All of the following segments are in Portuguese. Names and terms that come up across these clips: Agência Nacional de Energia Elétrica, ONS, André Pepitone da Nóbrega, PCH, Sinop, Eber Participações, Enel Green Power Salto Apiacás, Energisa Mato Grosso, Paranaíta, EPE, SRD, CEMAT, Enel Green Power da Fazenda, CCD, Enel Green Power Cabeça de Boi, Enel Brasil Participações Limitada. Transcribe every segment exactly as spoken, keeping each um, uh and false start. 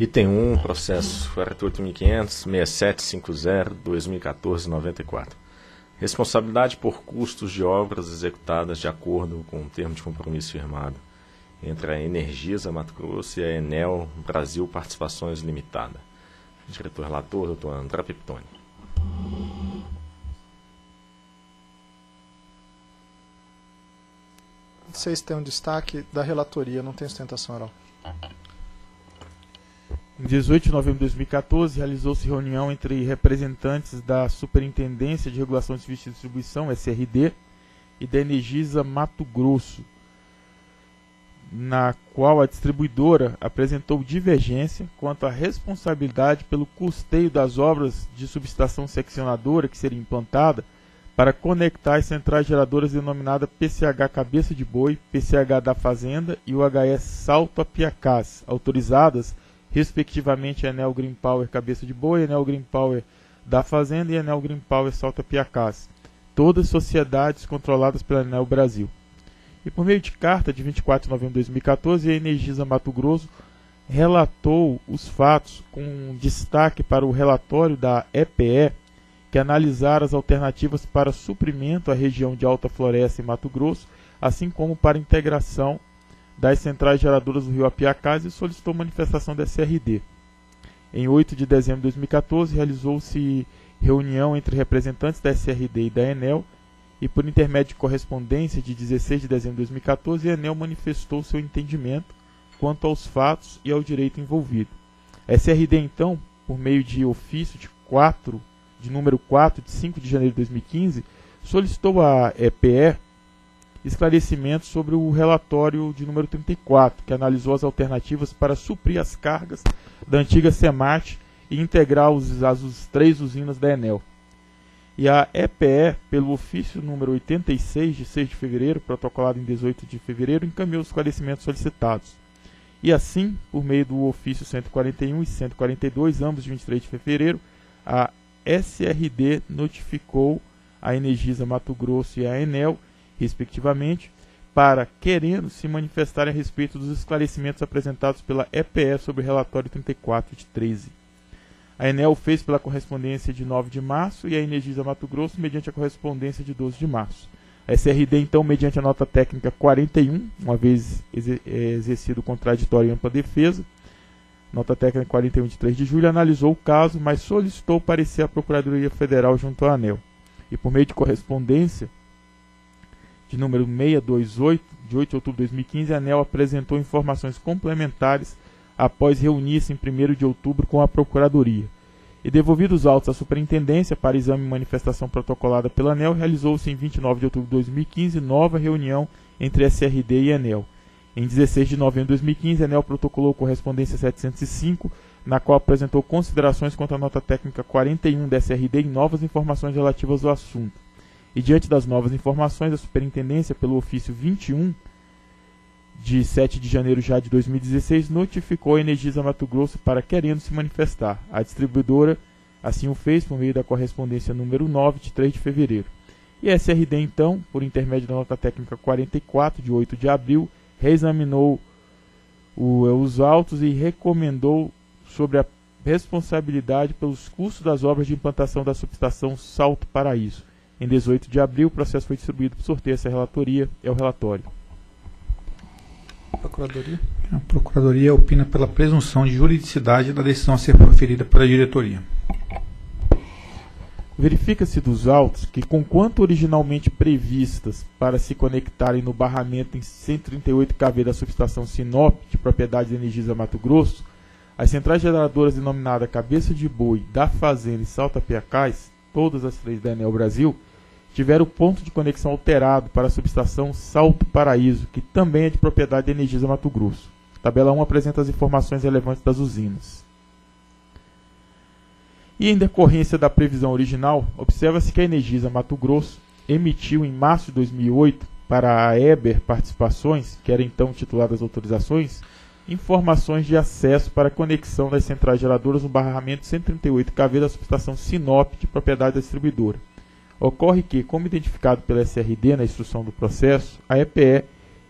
Item um, processo quarenta e oito mil quinhentos, sessenta e sete cinquenta, dois mil e quatorze, noventa e quatro. Responsabilidade por custos de obras executadas de acordo com o termo de compromisso firmado entre a Energisa Mato Grosso e a Enel Brasil Participações Limitada. Diretor relator, doutor André Pepitone. Vocês têm um destaque da relatoria, não tem sustentação oral. Em dezoito de novembro de dois mil e quatorze, realizou-se reunião entre representantes da Superintendência de Regulação de Serviços de Distribuição, S R D, e da Energisa Mato Grosso, na qual a distribuidora apresentou divergência quanto à responsabilidade pelo custeio das obras de subestação seccionadora que seria implantada para conectar as centrais geradoras denominadas P C H Cabeça de Boi, P C H da Fazenda e o H E Salto Apiacás, autorizadas respectivamente Enel Green Power Cabeça de Boi, Enel Green Power da Fazenda e Enel Green Power Salto Apiacás, todas sociedades controladas pela Enel Brasil. E por meio de carta de vinte e quatro de novembro de dois mil e quatorze, a Energisa Mato Grosso relatou os fatos com destaque para o relatório da E P E, que analisara as alternativas para suprimento à região de Alta Floresta em Mato Grosso, assim como para integração das centrais geradoras do Rio Apiacás, e solicitou manifestação da S R D. Em oito de dezembro de dois mil e quatorze, realizou-se reunião entre representantes da S R D e da Enel, e por intermédio de correspondência de dezesseis de dezembro de dois mil e quatorze, a Enel manifestou seu entendimento quanto aos fatos e ao direito envolvido. A S R D, então, por meio de ofício de, quatro, de número quatro, de cinco de janeiro de dois mil e quinze, solicitou à E P E esclarecimentos sobre o relatório de número trinta e quatro, que analisou as alternativas para suprir as cargas da antiga CEMAT e integrar os, as, as três usinas da Enel. E a E P E, pelo ofício número oitenta e seis, de seis de fevereiro, protocolado em dezoito de fevereiro, encaminhou os esclarecimentos solicitados. E assim, por meio do ofício cento e quarenta e um e cento e quarenta e dois, ambos de vinte e três de fevereiro, a S R D notificou a Energisa Mato Grosso e a Enel, respectivamente, para querendo se manifestar a respeito dos esclarecimentos apresentados pela E P E sobre o relatório trinta e quatro de treze. A Enel fez pela correspondência de nove de março e a Energisa Mato Grosso mediante a correspondência de doze de março. A S R D, então, mediante a nota técnica quarenta e um, uma vez exercido o contraditório em ampla defesa, nota técnica quarenta e um de três de julho, analisou o caso, mas solicitou parecer à Procuradoria Federal junto à Enel. E por meio de correspondência de número seiscentos e vinte e oito, de oito de outubro de dois mil e quinze, a Enel apresentou informações complementares após reunir-se em primeiro de outubro com a Procuradoria. E devolvidos os autos à Superintendência para exame e manifestação protocolada pela Enel, realizou-se em vinte e nove de outubro de dois mil e quinze nova reunião entre S R D e Enel. Em dezesseis de novembro de dois mil e quinze, a Enel protocolou correspondência setecentos e cinco, na qual apresentou considerações quanto à nota técnica quarenta e um da S R D e novas informações relativas ao assunto. E diante das novas informações, a Superintendência, pelo ofício vinte e um, de sete de janeiro já de dois mil e dezesseis, notificou a Energisa Mato Grosso para querendo se manifestar. A distribuidora assim o fez por meio da correspondência número nove, de três de fevereiro. E a S R D, então, por intermédio da nota técnica quarenta e quatro, de oito de abril, reexaminou o, os autos e recomendou sobre a responsabilidade pelos custos das obras de implantação da subestação Salto Paraíso. Em dezoito de abril, o processo foi distribuído por sorteio. Essa relatoria é o relatório. Procuradoria? A Procuradoria opina pela presunção de juridicidade da decisão a ser proferida pela diretoria. Verifica-se dos autos que, conquanto originalmente previstas para se conectarem no barramento em cento e trinta e oito quilovolts da subestação Sinop, de propriedade da Energisa Mato Grosso, as centrais geradoras denominadas Cabeça de Boi, da Fazenda e Salto Apiacás, todas as três da Enel Brasil, tiveram o ponto de conexão alterado para a subestação Salto Paraíso, que também é de propriedade da Energisa Mato Grosso. Tabela um apresenta as informações relevantes das usinas. E em decorrência da previsão original, observa-se que a Energisa Mato Grosso emitiu em março de dois mil e oito para a Eber Participações, que era então titular das autorizações, informações de acesso para a conexão das centrais geradoras no barramento cento e trinta e oito quilovolts da subestação Sinop, de propriedade da distribuidora. Ocorre que, como identificado pela S R D na instrução do processo, a E P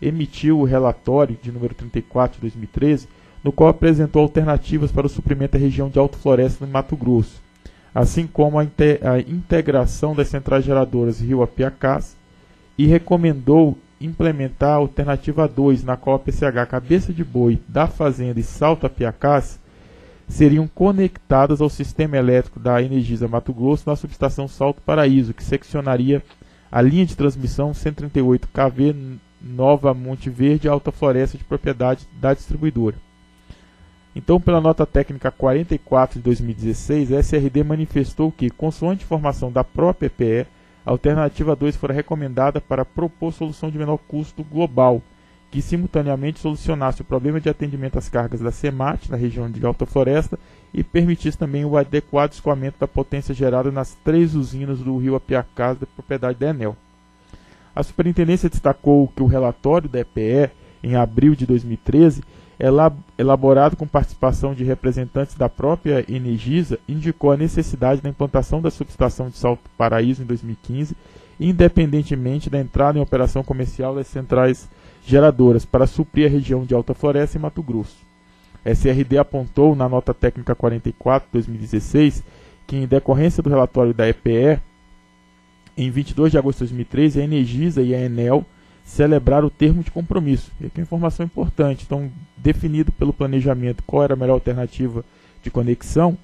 E emitiu o relatório de número trinta e quatro de dois mil e treze, no qual apresentou alternativas para o suprimento da região de Alto Floresta no Mato Grosso, assim como a, inte a integração das centrais geradoras Rio Apiacás, e recomendou implementar a alternativa dois, na qual a P C H Cabeça de Boi, da Fazenda e Salto Apiacás seriam conectadas ao sistema elétrico da Energisa Mato Grosso na subestação Salto Paraíso, que seccionaria a linha de transmissão cento e trinta e oito quilovolts Nova Monte Verde, Alta Floresta, de propriedade da distribuidora. Então, pela nota técnica quarenta e quatro de dois mil e dezesseis, a S R D manifestou que, consoante informação da própria E P E, a alternativa dois fora recomendada para propor solução de menor custo global, que simultaneamente solucionasse o problema de atendimento às cargas da CEMAT, na região de Alta Floresta, e permitisse também o adequado escoamento da potência gerada nas três usinas do Rio Apiacás, da propriedade da Enel. A superintendência destacou que o relatório da E P E, em abril de dois mil e treze, elaborado com participação de representantes da própria Energisa, indicou a necessidade da implantação da subestação de Salto Paraíso em dois mil e quinze, independentemente da entrada em operação comercial das centrais geradoras, para suprir a região de Alta Floresta e Mato Grosso. A S R D apontou na nota técnica quarenta e quatro de dois mil e dezesseis que, em decorrência do relatório da E P E, em vinte e dois de agosto de dois mil e treze, a Energisa e a Enel celebraram o termo de compromisso. E aqui é uma informação importante. Então, definido pelo planejamento qual era a melhor alternativa de conexão,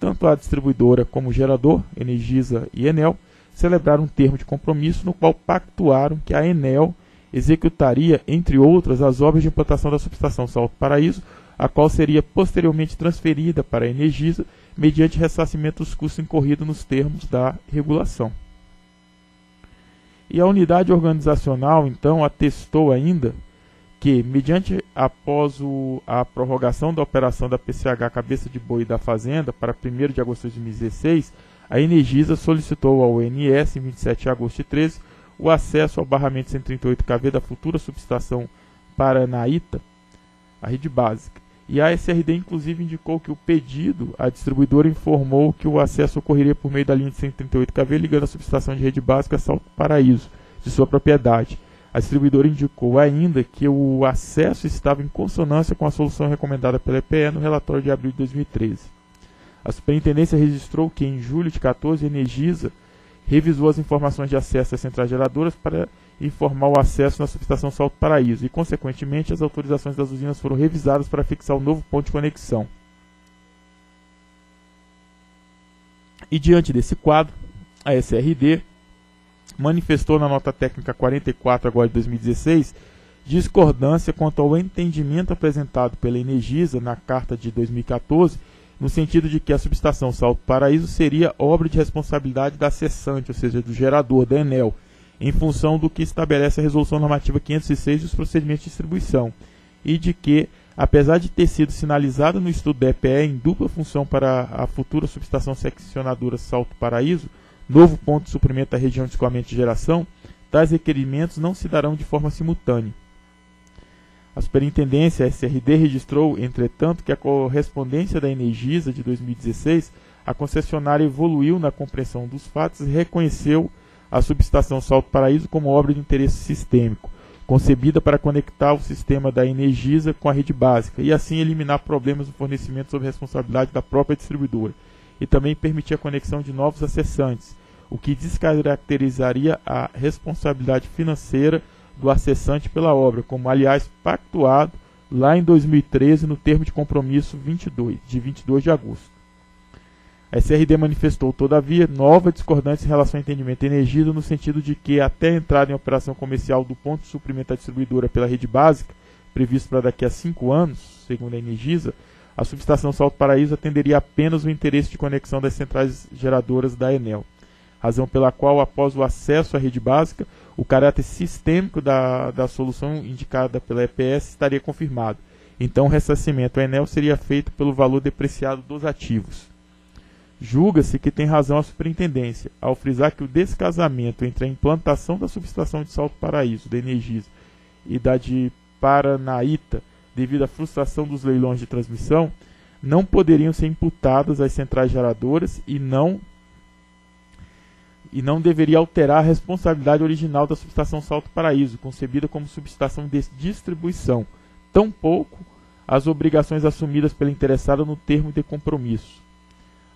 tanto a distribuidora como o gerador, Energisa e Enel, celebraram um termo de compromisso no qual pactuaram que a Enel executaria, entre outras, as obras de implantação da subestação Salto Paraíso, a qual seria posteriormente transferida para a Energisa, mediante ressarcimento dos custos incorridos nos termos da regulação. E a unidade organizacional, então, atestou ainda que, mediante após o, a prorrogação da operação da P C H Cabeça de Boi da Fazenda para primeiro de agosto de dois mil e dezesseis, a Energisa solicitou ao O N S, em vinte e sete de agosto de dois mil e treze, o acesso ao barramento cento e trinta e oito quilovolts da futura subestação Paranaíta, a rede básica. E a S R D, inclusive, indicou que o pedido, a distribuidora informou que o acesso ocorreria por meio da linha de cento e trinta e oito quilovolts ligando a subestação de rede básica Salto Paraíso, de sua propriedade. A distribuidora indicou ainda que o acesso estava em consonância com a solução recomendada pela E P E no relatório de abril de dois mil e treze. A superintendência registrou que, em julho de dois mil e quatorze, a Energisa revisou as informações de acesso às centrais geradoras para informar o acesso na subestação Salto Paraíso e, consequentemente, as autorizações das usinas foram revisadas para fixar o novo ponto de conexão. E, diante desse quadro, a S R D manifestou na nota técnica quarenta e quatro, agora de dois mil e dezesseis, discordância quanto ao entendimento apresentado pela Energisa na carta de dois mil e quatorze, no sentido de que a subestação Salto Paraíso seria obra de responsabilidade da cessante, ou seja, do gerador, da Enel, em função do que estabelece a Resolução Normativa quinhentos e seis e os procedimentos de distribuição, e de que, apesar de ter sido sinalizado no estudo da E P E em dupla função para a futura subestação seccionadora Salto Paraíso, novo ponto de suprimento da região de escoamento de geração, tais requerimentos não se darão de forma simultânea. A superintendência, a S R D, registrou, entretanto, que a correspondência da Energisa de dois mil e dezesseis, a concessionária evoluiu na compreensão dos fatos e reconheceu a subestação Salto Paraíso como obra de interesse sistêmico, concebida para conectar o sistema da Energisa com a rede básica e assim eliminar problemas no fornecimento sob responsabilidade da própria distribuidora, e também permitir a conexão de novos acessantes, o que descaracterizaria a responsabilidade financeira do acessante pela obra, como, aliás, pactuado lá em dois mil e treze no termo de compromisso vinte e dois, de vinte e dois de agosto. A S R D manifestou, todavia, nova discordância em relação ao entendimento Energisa, no sentido de que, até a entrada em operação comercial do ponto de suprimento à distribuidora pela rede básica, previsto para daqui a cinco anos, segundo a Energisa, a subestação Salto Paraíso atenderia apenas o interesse de conexão das centrais geradoras da Enel, razão pela qual, após o acesso à rede básica, o caráter sistêmico da, da solução indicada pela E P S estaria confirmado. Então, o ressarcimento à Enel seria feito pelo valor depreciado dos ativos. Julga-se que tem razão a superintendência, ao frisar que o descasamento entre a implantação da subestação de Salto Paraíso, da Energisa, e da de Paranaíta, devido à frustração dos leilões de transmissão, não poderiam ser imputadas às centrais geradoras e não... e não deveria alterar a responsabilidade original da subestação Salto Paraíso, concebida como subestação de distribuição, tampouco as obrigações assumidas pela interessada no termo de compromisso.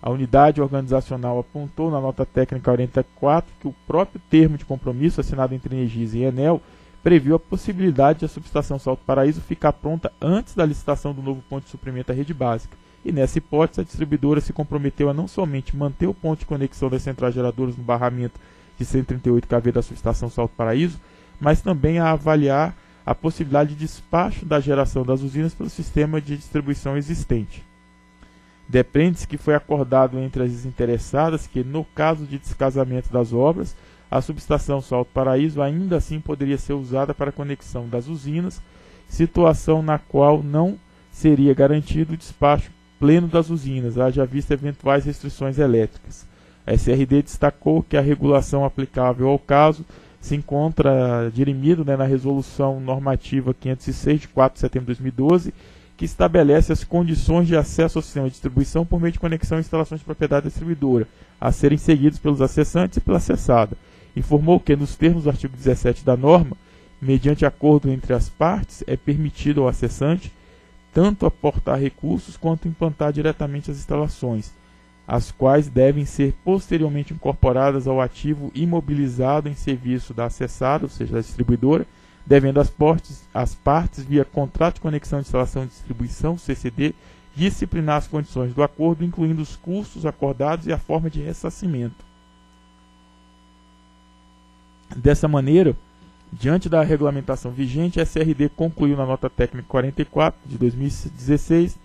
A unidade organizacional apontou na nota técnica quarenta e quatro que o próprio termo de compromisso assinado entre Energisa e Enel previu a possibilidade de a subestação Salto Paraíso ficar pronta antes da licitação do novo ponto de suprimento à rede básica. E nessa hipótese, a distribuidora se comprometeu a não somente manter o ponto de conexão das centrais geradoras no barramento de cento e trinta e oito quilovolts da subestação Salto Paraíso, mas também a avaliar a possibilidade de despacho da geração das usinas pelo sistema de distribuição existente. Depende-se que foi acordado entre as interessadas que, no caso de descasamento das obras, a subestação Salto Paraíso ainda assim poderia ser usada para a conexão das usinas, situação na qual não seria garantido o despacho pleno das usinas, haja vista eventuais restrições elétricas. A S R D destacou que a regulação aplicável ao caso se encontra dirimido né, na Resolução Normativa quinhentos e seis, de quatro de setembro de dois mil e doze, que estabelece as condições de acesso ao sistema de distribuição por meio de conexão e instalações de propriedade distribuidora, a serem seguidos pelos acessantes e pela acessada. Informou que, nos termos do artigo dezessete da norma, mediante acordo entre as partes, é permitido ao acessante tanto aportar recursos quanto implantar diretamente as instalações, as quais devem ser posteriormente incorporadas ao ativo imobilizado em serviço da acessada, ou seja, da distribuidora, devendo as, portes, as partes, via contrato de conexão de instalação e distribuição, C C D, disciplinar as condições do acordo, incluindo os custos acordados e a forma de ressarcimento. Dessa maneira, diante da regulamentação vigente, a S R D concluiu na nota técnica quarenta e quatro, de dois mil e dezesseis,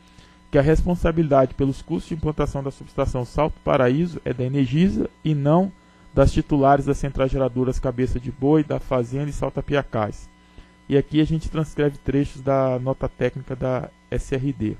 que a responsabilidade pelos custos de implantação da subestação Salto Paraíso é da Energisa e não das titulares das centrais geradoras Cabeça de Boi, da Fazenda e Salto Apiacás. E aqui a gente transcreve trechos da nota técnica da S R D.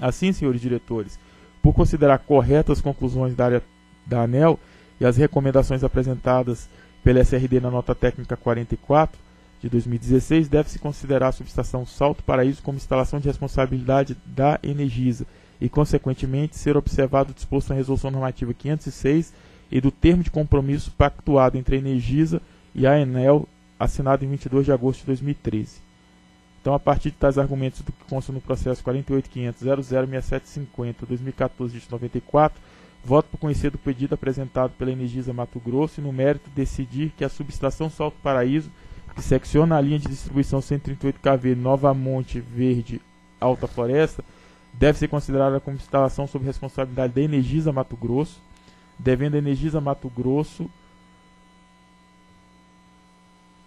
Assim, senhores diretores, por considerar corretas as conclusões da área da ANEEL e as recomendações apresentadas pela S R D na nota técnica quarenta e quatro de dois mil e dezesseis, deve-se considerar a subestação Salto Paraíso como instalação de responsabilidade da Energisa e, consequentemente, ser observado o disposto na Resolução Normativa quinhentos e seis e do termo de compromisso pactuado entre a Energisa e a Enel, assinado em vinte e dois de agosto de dois mil e treze. Então, a partir de tais argumentos do que consta no processo quarenta e oito ponto quinhentos ponto zero zero seis sete cinco zero ponto dois mil e quatorze ponto noventa e quatro, voto por conhecer do pedido apresentado pela Energisa Mato Grosso e, no mérito, decidir que a subestação Salto Paraíso, que secciona a linha de distribuição cento e trinta e oito quilovolts Nova Monte Verde Alta Floresta, deve ser considerada como instalação sob responsabilidade da Energisa Mato Grosso, devendo a Energisa Mato Grosso,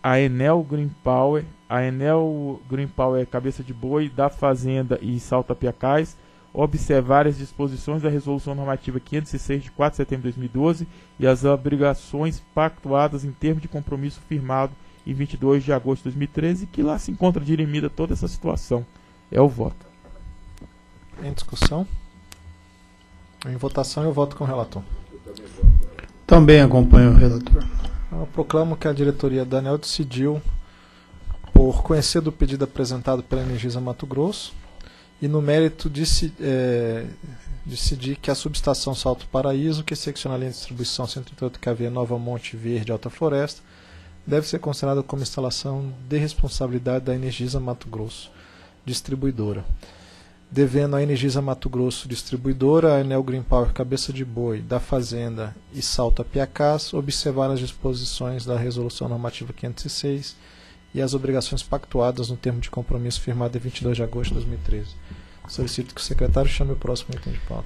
a Enel Green Power, a Enel Green Power Cabeça de Boi, da Fazenda e Salto Apiacás, observar as disposições da Resolução Normativa quinhentos e seis de quatro de setembro de dois mil e doze e as obrigações pactuadas em termo de compromisso firmado em vinte e dois de agosto de dois mil e treze, que lá se encontra dirimida toda essa situação. É o voto. Em discussão? Em votação, eu voto com o relator. Também acompanho o relator. Eu proclamo que a diretoria da ANEEL decidiu por conhecer do pedido apresentado pela Energisa Mato Grosso e, no mérito, deci, é, decidir que a subestação Salto Paraíso, que secciona a linha de distribuição cento e trinta e oito quilovolts Nova Monte Verde Alta Floresta, deve ser considerada como instalação de responsabilidade da Energisa Mato Grosso Distribuidora, devendo a Energisa Mato Grosso Distribuidora, a Enel Green Power Cabeça de Boi, da Fazenda e Salto Apiacás, observar as disposições da Resolução Normativa quinhentos e seis e as obrigações pactuadas no termo de compromisso firmado em vinte e dois de agosto de dois mil e treze. Solicito que o secretário chame o próximo item de pauta.